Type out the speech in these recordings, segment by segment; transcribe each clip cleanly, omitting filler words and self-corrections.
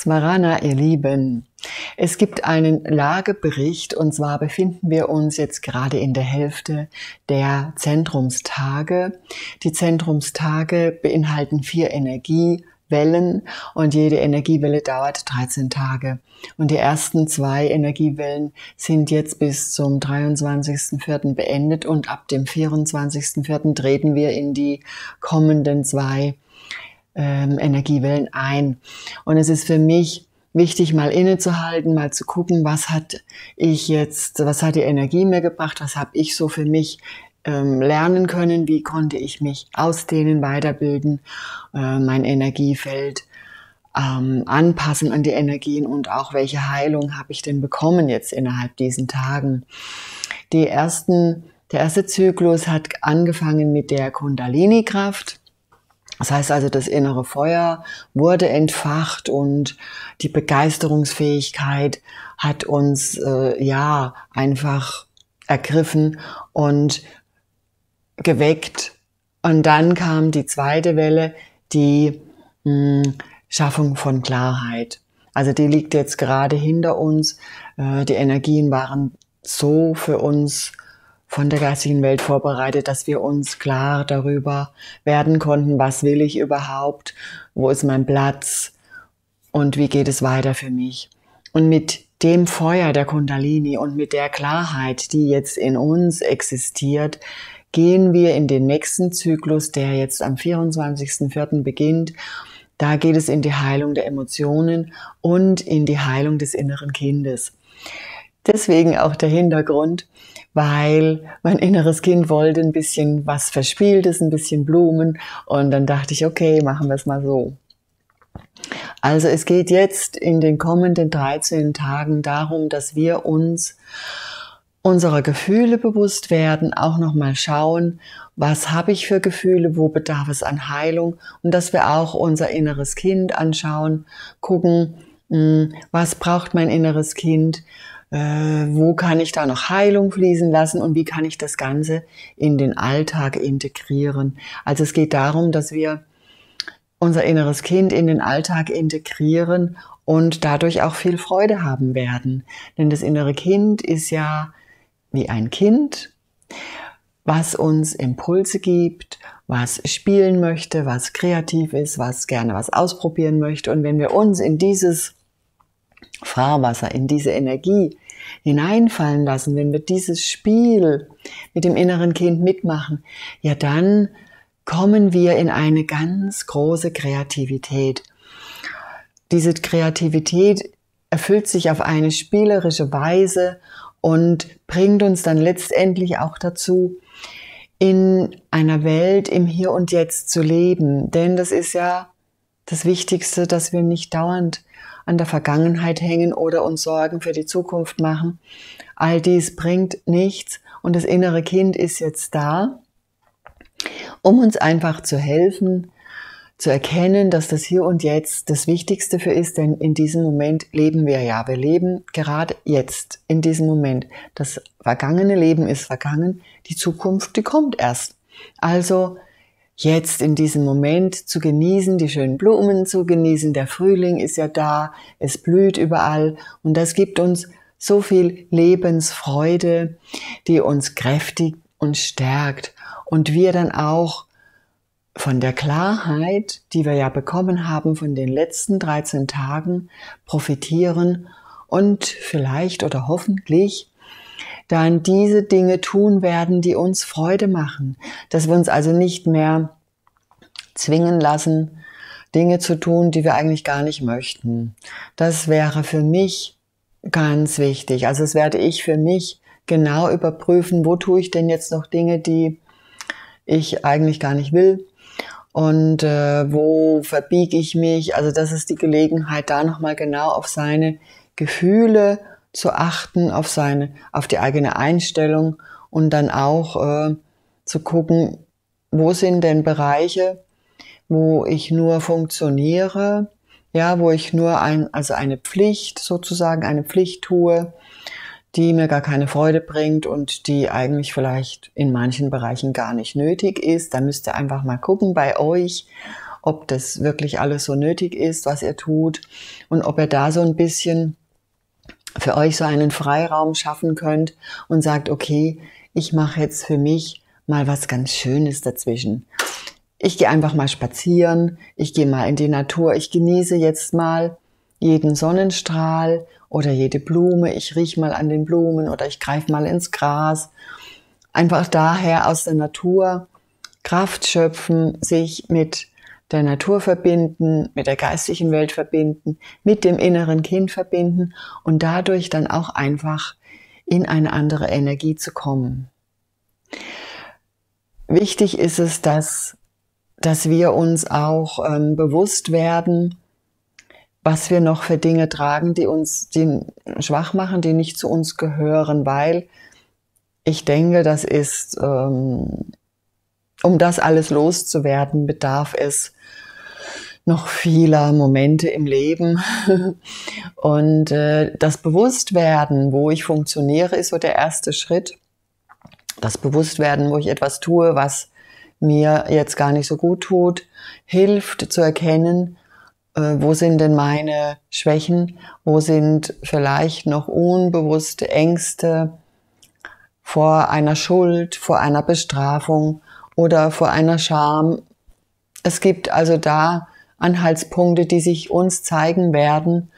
Smarana, ihr Lieben, es gibt einen Lagebericht und zwar befinden wir uns jetzt gerade in der Hälfte der Zentrumstage. Die Zentrumstage beinhalten 4 Energiewellen und jede Energiewelle dauert 13 Tage. Und die ersten 2 Energiewellen sind jetzt bis zum 23.04. beendet und ab dem 24.04. treten wir in die kommenden 2 Energiewellen ein. Und es ist für mich wichtig, mal innezuhalten, mal zu gucken, was hat die Energie mir gebracht, was habe ich so für mich lernen können, wie konnte ich mich ausdehnen, weiterbilden, mein Energiefeld anpassen an die Energien und auch welche Heilung habe ich denn bekommen jetzt innerhalb diesen Tagen. Der erste Zyklus hat angefangen mit der Kundalini-Kraft. Das heißt also, das innere Feuer wurde entfacht und die Begeisterungsfähigkeit hat uns ja einfach ergriffen und geweckt. Und dann kam die zweite Welle, die Schaffung von Klarheit. Also die liegt jetzt gerade hinter uns. Die Energien waren so für uns von der geistigen Welt vorbereitet, dass wir uns klar darüber werden konnten, was will ich überhaupt, wo ist mein Platz und wie geht es weiter für mich. Und mit dem Feuer der Kundalini und mit der Klarheit, die jetzt in uns existiert, gehen wir in den nächsten Zyklus, der jetzt am 24.04. beginnt. Da geht es in die Heilung der Emotionen und in die Heilung des inneren Kindes. Deswegen auch der Hintergrund, weil mein inneres Kind wollte ein bisschen was Verspieltes, ein bisschen Blumen und dann dachte ich, okay, machen wir es mal so. Also es geht jetzt in den kommenden 13 Tagen darum, dass wir uns unserer Gefühle bewusst werden, auch nochmal schauen, was habe ich für Gefühle, wo bedarf es an Heilung und dass wir auch unser inneres Kind anschauen, gucken, was braucht mein inneres Kind, wo kann ich da noch Heilung fließen lassen und wie kann ich das Ganze in den Alltag integrieren. Also es geht darum, dass wir unser inneres Kind in den Alltag integrieren und dadurch auch viel Freude haben werden. Denn das innere Kind ist ja wie ein Kind, was uns Impulse gibt, was spielen möchte, was kreativ ist, was gerne was ausprobieren möchte. Und wenn wir uns in dieses Fahrwasser, in diese Energie hineinfallen lassen, wenn wir dieses Spiel mit dem inneren Kind mitmachen, ja dann kommen wir in eine ganz große Kreativität. Diese Kreativität erfüllt sich auf eine spielerische Weise und bringt uns dann letztendlich auch dazu, in einer Welt im Hier und Jetzt zu leben. Denn das ist ja das Wichtigste, dass wir nicht dauernd an der Vergangenheit hängen oder uns Sorgen für die Zukunft machen. All dies bringt nichts und das innere Kind ist jetzt da, um uns einfach zu helfen, zu erkennen, dass das Hier und Jetzt das Wichtigste für ist, denn in diesem Moment leben wir ja. Wir leben gerade jetzt, in diesem Moment. Das vergangene Leben ist vergangen, die Zukunft, die kommt erst. Also jetzt in diesem Moment zu genießen, die schönen Blumen zu genießen, der Frühling ist ja da, es blüht überall und das gibt uns so viel Lebensfreude, die uns kräftigt und stärkt und wir dann auch von der Klarheit, die wir ja bekommen haben von den letzten 13 Tagen, profitieren und vielleicht oder hoffentlich dann diese Dinge tun werden, die uns Freude machen. Dass wir uns also nicht mehr zwingen lassen, Dinge zu tun, die wir eigentlich gar nicht möchten. Das wäre für mich ganz wichtig. Also das werde ich für mich genau überprüfen, wo tue ich denn jetzt noch Dinge, die ich eigentlich gar nicht will und wo verbiege ich mich. Also das ist die Gelegenheit, da nochmal genau auf seine Gefühle zu achten, auf die eigene Einstellung und dann auch zu gucken, wo sind denn Bereiche, wo ich nur funktioniere, ja, wo ich nur eine Pflicht tue, die mir gar keine Freude bringt und die eigentlich vielleicht in manchen Bereichen gar nicht nötig ist. Da müsst ihr einfach mal gucken bei euch, ob das wirklich alles so nötig ist, was ihr tut, und ob ihr da so ein bisschen für euch so einen Freiraum schaffen könnt und sagt, okay, ich mache jetzt für mich mal was ganz Schönes dazwischen. Ich gehe einfach mal spazieren, ich gehe mal in die Natur, ich genieße jetzt mal jeden Sonnenstrahl oder jede Blume, ich rieche mal an den Blumen oder ich greife mal ins Gras. Einfach daher aus der Natur Kraft schöpfen, sich mit der Natur verbinden, mit der geistigen Welt verbinden, mit dem inneren Kind verbinden und dadurch dann auch einfach in eine andere Energie zu kommen. Wichtig ist es, dass wir uns auch bewusst werden, was wir noch für Dinge tragen, die uns schwach machen, die nicht zu uns gehören, weil ich denke, das ist, um das alles loszuwerden, bedarf es noch vieler Momente im Leben. Und das Bewusstwerden, wo ich funktioniere, ist so der erste Schritt. Das Bewusstwerden, wo ich etwas tue, was mir jetzt gar nicht so gut tut, hilft zu erkennen, wo sind denn meine Schwächen, wo sind vielleicht noch unbewusste Ängste vor einer Schuld, vor einer Bestrafung oder vor einer Scham. Es gibt also da Anhaltspunkte, die sich uns zeigen werden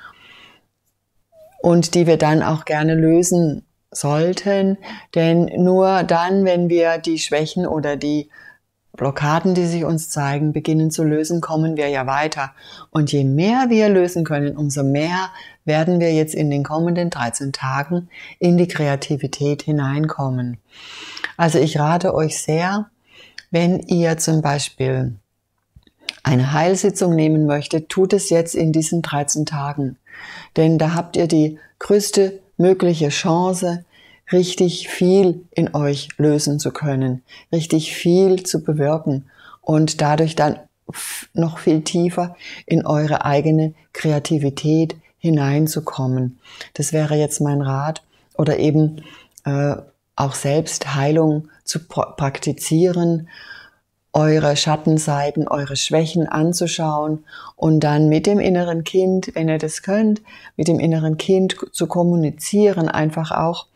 und die wir dann auch gerne lösen sollten, denn nur dann, wenn wir die Schwächen oder die Blockaden, die sich uns zeigen, beginnen zu lösen, kommen wir ja weiter. Und je mehr wir lösen können, umso mehr werden wir jetzt in den kommenden 13 Tagen in die Kreativität hineinkommen. Also ich rate euch sehr, wenn ihr zum Beispiel eine Heilsitzung nehmen möchtet, tut es jetzt in diesen 13 Tagen. Denn da habt ihr die größte mögliche Chance, richtig viel in euch lösen zu können, richtig viel zu bewirken und dadurch dann noch viel tiefer in eure eigene Kreativität hineinzukommen. Das wäre jetzt mein Rat, oder eben auch Selbstheilung zu praktizieren, eure Schattenseiten, eure Schwächen anzuschauen und dann mit dem inneren Kind, wenn ihr das könnt, mit dem inneren Kind zu kommunizieren, einfach auch,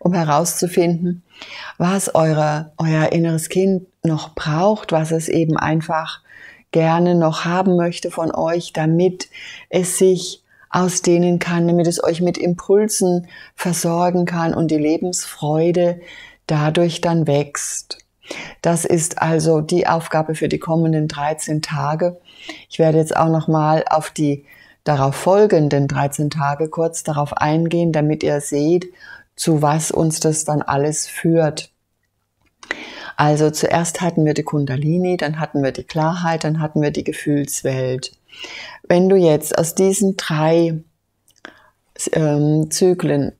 um herauszufinden, was euer inneres Kind noch braucht, was es eben einfach gerne noch haben möchte von euch, damit es sich ausdehnen kann, damit es euch mit Impulsen versorgen kann und die Lebensfreude dadurch dann wächst. Das ist also die Aufgabe für die kommenden 13 Tage. Ich werde jetzt auch nochmal auf die darauf folgenden 13 Tage kurz darauf eingehen, damit ihr seht, zu was uns das dann alles führt. Also zuerst hatten wir die Kundalini, dann hatten wir die Klarheit, dann hatten wir die Gefühlswelt. Wenn du jetzt aus diesen drei Zyklen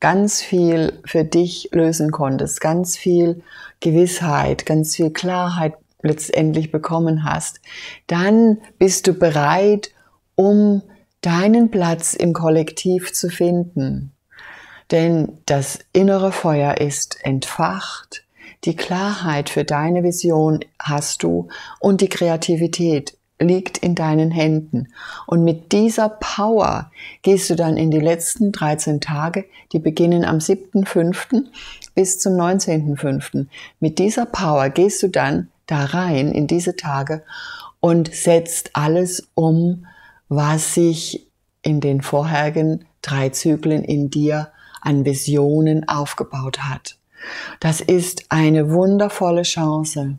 ganz viel für dich lösen konntest, ganz viel Gewissheit, ganz viel Klarheit letztendlich bekommen hast, dann bist du bereit, um deinen Platz im Kollektiv zu finden. Denn das innere Feuer ist entfacht, die Klarheit für deine Vision hast du und die Kreativität liegt in deinen Händen. Und mit dieser Power gehst du dann in die letzten 13 Tage, die beginnen am 7.5. bis zum 19.5. Mit dieser Power gehst du dann da rein in diese Tage und setzt alles um, was sich in den vorherigen 3 Zyklen in dir an Visionen aufgebaut hat. Das ist eine wundervolle Chance,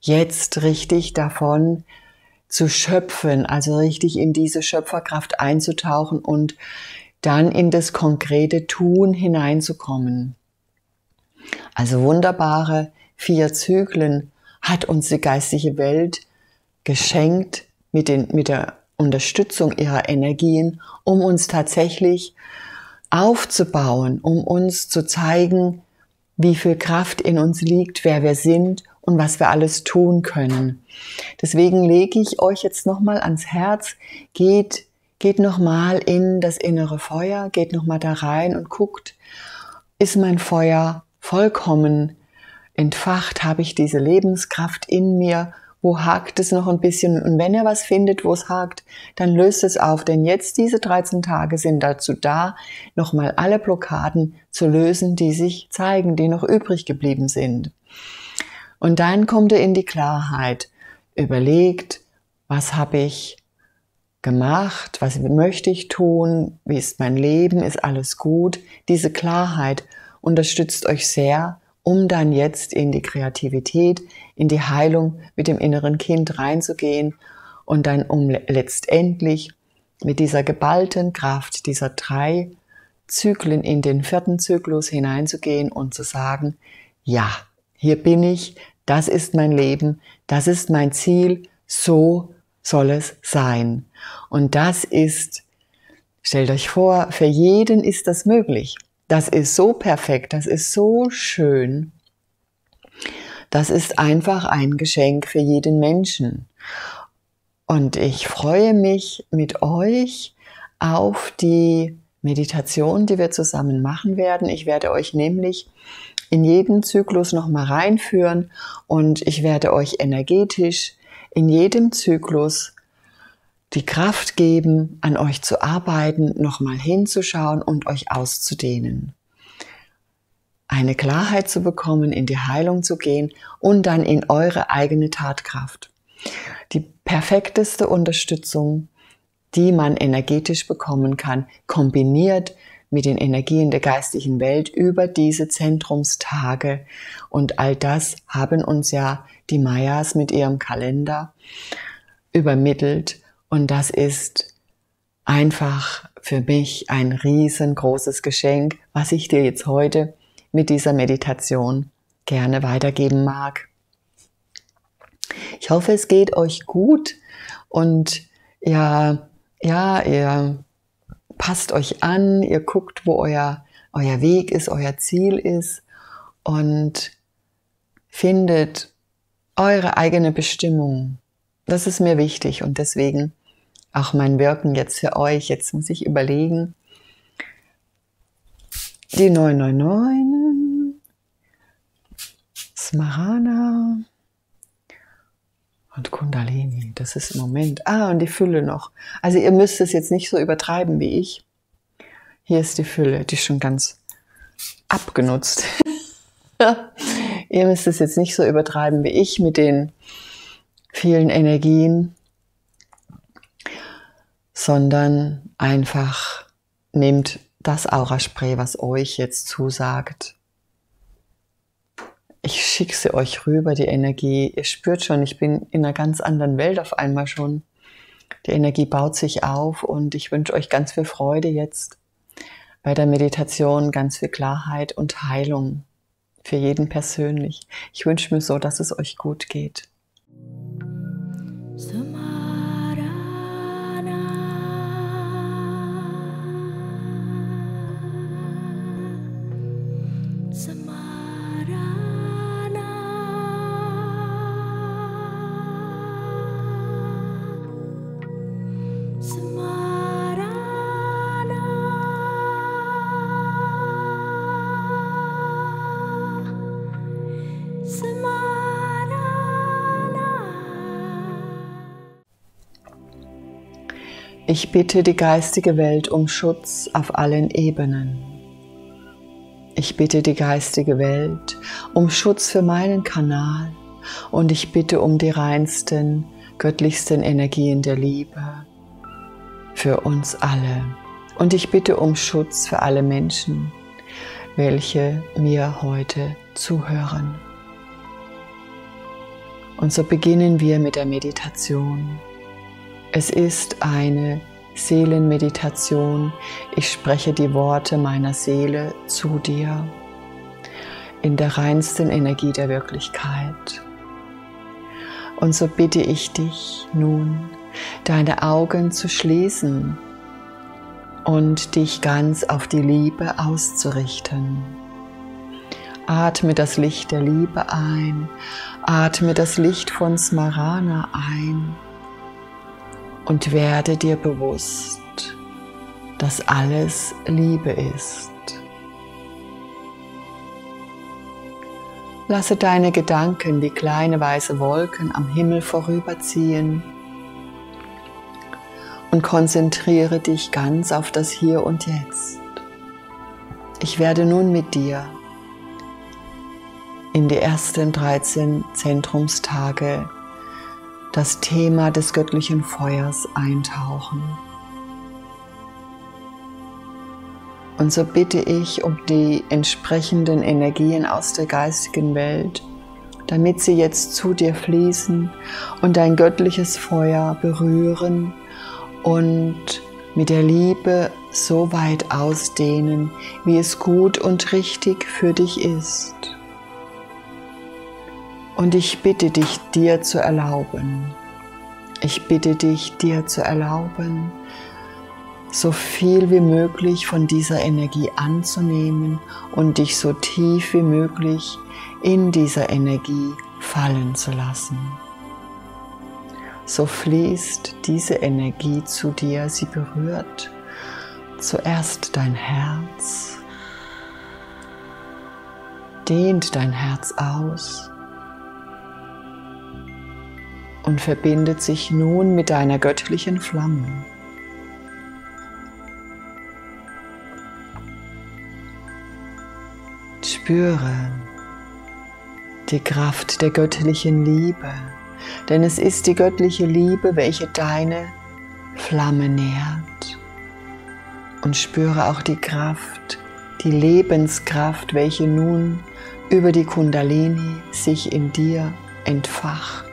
jetzt richtig davon zu schöpfen, also richtig in diese Schöpferkraft einzutauchen und dann in das konkrete Tun hineinzukommen. Also wunderbare 4 Zyklen hat uns die geistige Welt geschenkt mit der Unterstützung ihrer Energien, um uns tatsächlich aufzubauen, um uns zu zeigen, wie viel Kraft in uns liegt, wer wir sind und was wir alles tun können. Deswegen lege ich euch jetzt nochmal ans Herz, geht nochmal in das innere Feuer, geht nochmal da rein und guckt, ist mein Feuer vollkommen entfacht, habe ich diese Lebenskraft in mir, wo hakt es noch ein bisschen, und wenn er was findet, wo es hakt, dann löst es auf, denn jetzt diese 13 Tage sind dazu da, nochmal alle Blockaden zu lösen, die sich zeigen, die noch übrig geblieben sind. Und dann kommt er in die Klarheit, überlegt, was habe ich gemacht, was möchte ich tun, wie ist mein Leben, ist alles gut. Diese Klarheit unterstützt euch sehr, um dann jetzt in die Kreativität, in die Heilung mit dem inneren Kind reinzugehen und dann um letztendlich mit dieser geballten Kraft dieser 3 Zyklen in den 4. Zyklus hineinzugehen und zu sagen, ja, hier bin ich, das ist mein Leben, das ist mein Ziel, so soll es sein. Und das ist, stellt euch vor, für jeden ist das möglich. Das ist so perfekt, das ist so schön. Das ist einfach ein Geschenk für jeden Menschen. Und ich freue mich mit euch auf die Meditation, die wir zusammen machen werden. Ich werde euch nämlich in jeden Zyklus nochmal reinführen und ich werde euch energetisch in jedem Zyklus die Kraft geben, an euch zu arbeiten, nochmal hinzuschauen und euch auszudehnen. Eine Klarheit zu bekommen, in die Heilung zu gehen und dann in eure eigene Tatkraft. Die perfekteste Unterstützung, die man energetisch bekommen kann, kombiniert mit den Energien der geistigen Welt über diese Zentrumstage. Und all das haben uns ja die Mayas mit ihrem Kalender übermittelt. Und das ist einfach für mich ein riesengroßes Geschenk, was ich dir jetzt heute mit dieser Meditation gerne weitergeben mag. Ich hoffe, es geht euch gut und ihr passt euch an, ihr guckt, wo euer Weg ist, euer Ziel ist und findet eure eigene Bestimmung. Das ist mir wichtig und deswegen auch mein Wirken jetzt für euch. Jetzt muss ich überlegen, die 999, Smarana und Kundalini, das ist im Moment, und die Fülle noch. Also ihr müsst es jetzt nicht so übertreiben wie ich. Hier ist die Fülle, die ist schon ganz abgenutzt. Ihr müsst es jetzt nicht so übertreiben wie ich mit den vielen Energien, sondern einfach nehmt das Auraspray, was euch jetzt zusagt. Ich schicke sie euch rüber, die Energie. Ihr spürt schon, ich bin in einer ganz anderen Welt auf einmal schon. Die Energie baut sich auf und ich wünsche euch ganz viel Freude jetzt bei der Meditation, ganz viel Klarheit und Heilung für jeden persönlich. Ich wünsche mir so, dass es euch gut geht. Smarana, Smarana, Smarana, Smarana. Ich bitte die geistige Welt um Schutz auf allen Ebenen. Ich bitte die geistige Welt um Schutz für meinen Kanal und ich bitte um die reinsten, göttlichsten Energien der Liebe für uns alle. Und ich bitte um Schutz für alle Menschen, welche mir heute zuhören. Und so beginnen wir mit der Meditation. Es ist eine Seelenmeditation. Ich spreche die Worte meiner Seele zu dir in der reinsten Energie der Wirklichkeit. Und so bitte ich dich nun, deine Augen zu schließen und dich ganz auf die Liebe auszurichten. Atme das Licht der Liebe ein, atme das Licht von Smarana ein. Und werde dir bewusst, dass alles Liebe ist. Lasse deine Gedanken wie kleine weiße Wolken am Himmel vorüberziehen und konzentriere dich ganz auf das Hier und Jetzt. Ich werde nun mit dir in die ersten 13 Zentrumstage das Thema des göttlichen Feuers eintauchen. Und so bitte ich um die entsprechenden Energien aus der geistigen Welt, damit sie jetzt zu dir fließen und dein göttliches Feuer berühren und mit der Liebe so weit ausdehnen, wie es gut und richtig für dich ist. Und ich bitte dich, dir zu erlauben. Ich bitte dich, dir zu erlauben, so viel wie möglich von dieser Energie anzunehmen und dich so tief wie möglich in dieser Energie fallen zu lassen. So fließt diese Energie zu dir, sie berührt zuerst dein Herz, dehnt dein Herz aus und verbindet sich nun mit deiner göttlichen Flamme. Spüre die Kraft der göttlichen Liebe, denn es ist die göttliche Liebe, welche deine Flamme nährt. Und spüre auch die Kraft, die Lebenskraft, welche nun über die Kundalini sich in dir entfacht.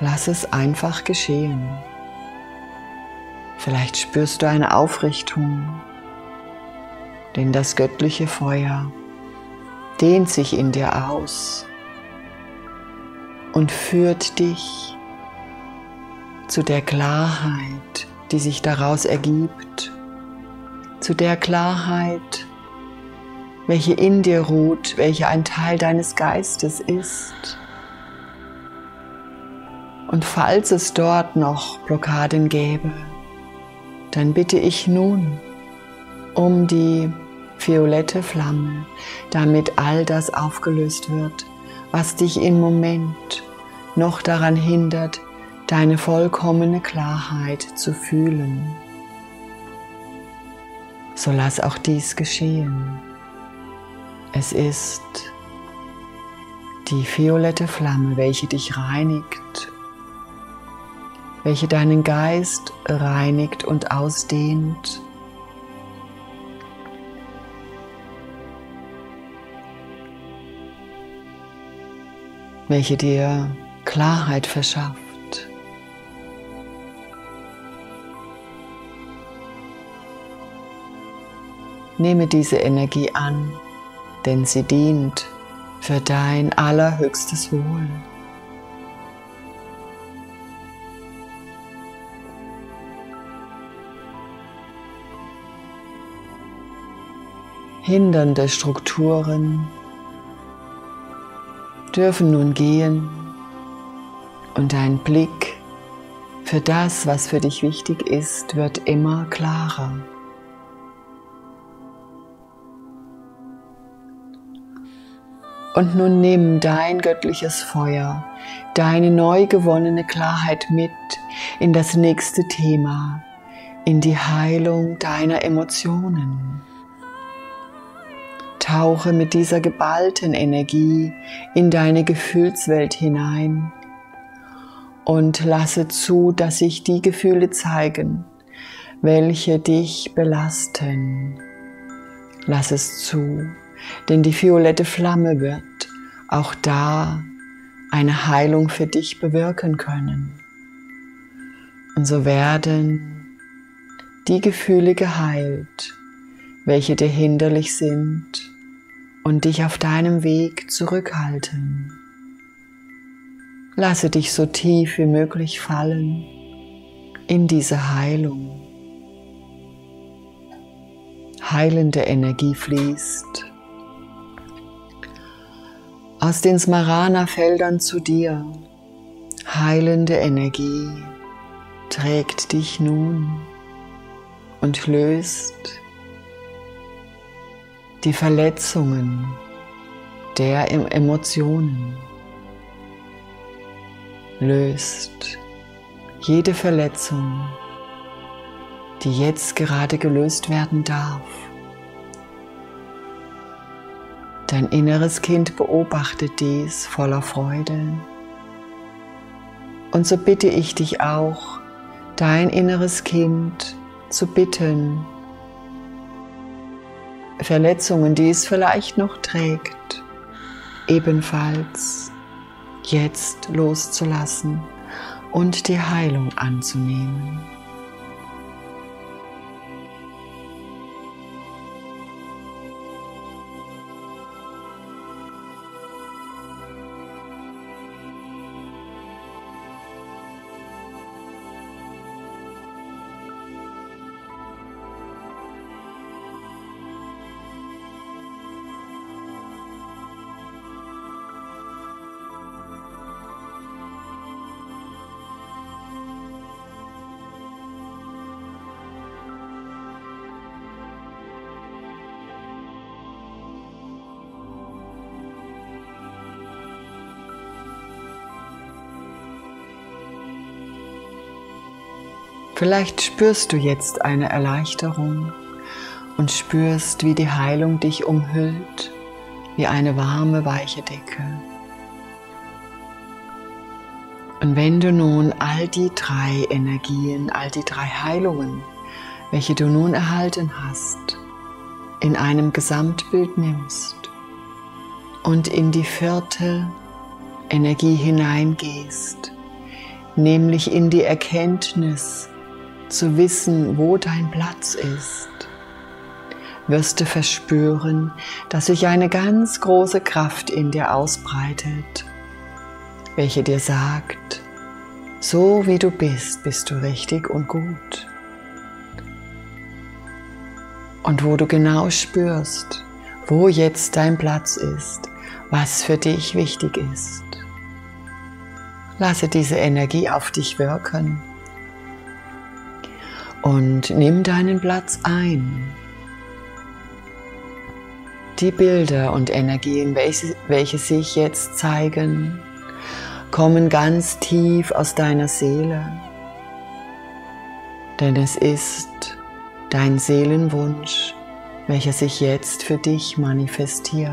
Lass es einfach geschehen. Vielleicht spürst du eine Aufrichtung. Denn das göttliche Feuer dehnt sich in dir aus und führt dich zu der Klarheit, die sich daraus ergibt, zu der Klarheit, welche in dir ruht, welche ein Teil deines Geistes ist. Und falls es dort noch Blockaden gäbe, dann bitte ich nun um die violette Flamme, damit all das aufgelöst wird, was dich im Moment noch daran hindert, deine vollkommene Klarheit zu fühlen. So lass auch dies geschehen. Es ist die violette Flamme, welche dich reinigt, welche deinen Geist reinigt und ausdehnt, welche dir Klarheit verschafft. Nehme diese Energie an, denn sie dient für dein allerhöchstes Wohl. Hindernde Strukturen dürfen nun gehen und dein Blick für das, was für dich wichtig ist, wird immer klarer. Und nun nimm dein göttliches Feuer, deine neu gewonnene Klarheit mit in das nächste Thema, in die Heilung deiner Emotionen. Tauche mit dieser geballten Energie in deine Gefühlswelt hinein und lasse zu, dass sich die Gefühle zeigen, welche dich belasten. Lass es zu, denn die violette Flamme wird auch da eine Heilung für dich bewirken können. Und so werden die Gefühle geheilt, welche dir hinderlich sind und dich auf deinem Weg zurückhalten. Lasse dich so tief wie möglich fallen in diese Heilung. Heilende Energie fließt aus den Smarana-Feldern zu dir. Heilende Energie trägt dich nun und löst die Verletzungen der Emotionen. Löst jede Verletzung, die jetzt gerade gelöst werden darf. Dein inneres Kind beobachtet dies voller Freude. Und so bitte ich dich auch, dein inneres Kind zu bitten, Verletzungen, die es vielleicht noch trägt, ebenfalls jetzt loszulassen und die Heilung anzunehmen. Vielleicht spürst du jetzt eine Erleichterung und spürst, wie die Heilung dich umhüllt, wie eine warme, weiche Decke. Und wenn du nun all die drei Energien, all die drei Heilungen, welche du nun erhalten hast, in einem Gesamtbild nimmst und in die vierte Energie hineingehst, nämlich in die Erkenntnis, zu wissen, wo dein Platz ist, wirst du verspüren, dass sich eine ganz große Kraft in dir ausbreitet, welche dir sagt, so wie du bist, bist du richtig und gut. Und wo du genau spürst, wo jetzt dein Platz ist, was für dich wichtig ist. Lasse diese Energie auf dich wirken. Und nimm deinen Platz ein. Die Bilder und Energien, welche sich jetzt zeigen, kommen ganz tief aus deiner Seele. Denn es ist dein Seelenwunsch, welcher sich jetzt für dich manifestiert.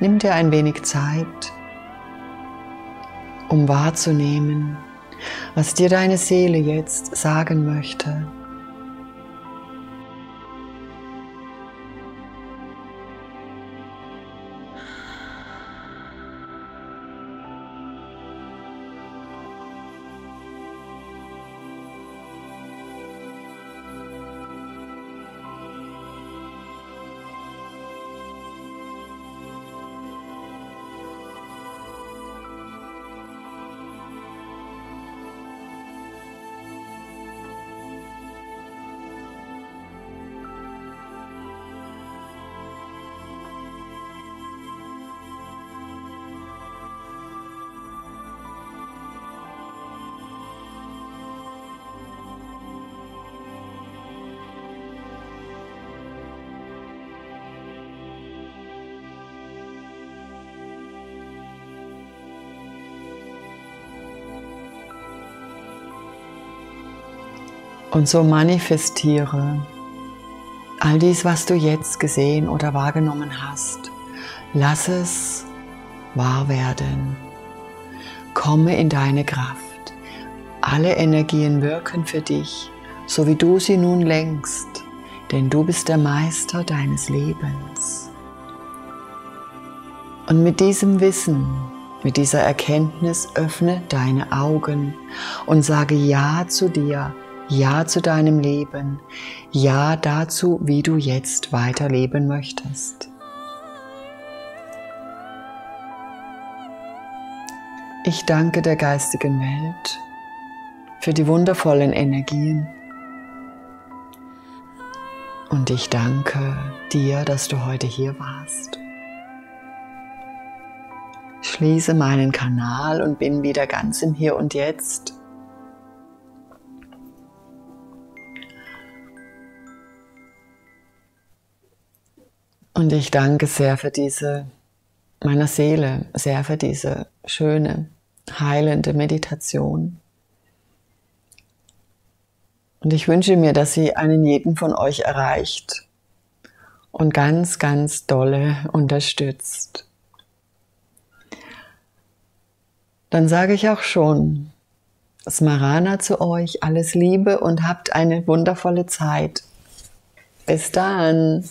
Nimm dir ein wenig Zeit, um wahrzunehmen, was dir deine Seele jetzt sagen möchte. Und so manifestiere all dies, was du jetzt gesehen oder wahrgenommen hast. Lass es wahr werden. Komme in deine Kraft. Alle Energien wirken für dich, so wie du sie nun lenkst, denn du bist der Meister deines Lebens. Und mit diesem Wissen, mit dieser Erkenntnis öffne deine Augen und sage Ja zu dir. Ja zu deinem Leben, Ja dazu, wie du jetzt weiterleben möchtest. Ich danke der geistigen Welt für die wundervollen Energien und ich danke dir, dass du heute hier warst. Schließe meinen Kanal und bin wieder ganz im Hier und Jetzt. Und ich danke sehr für diese, meiner Seele, sehr für diese schöne, heilende Meditation. Und ich wünsche mir, dass sie einen jeden von euch erreicht und ganz, ganz dolle unterstützt. Dann sage ich auch schon Smarana zu euch, alles Liebe und habt eine wundervolle Zeit. Bis dann!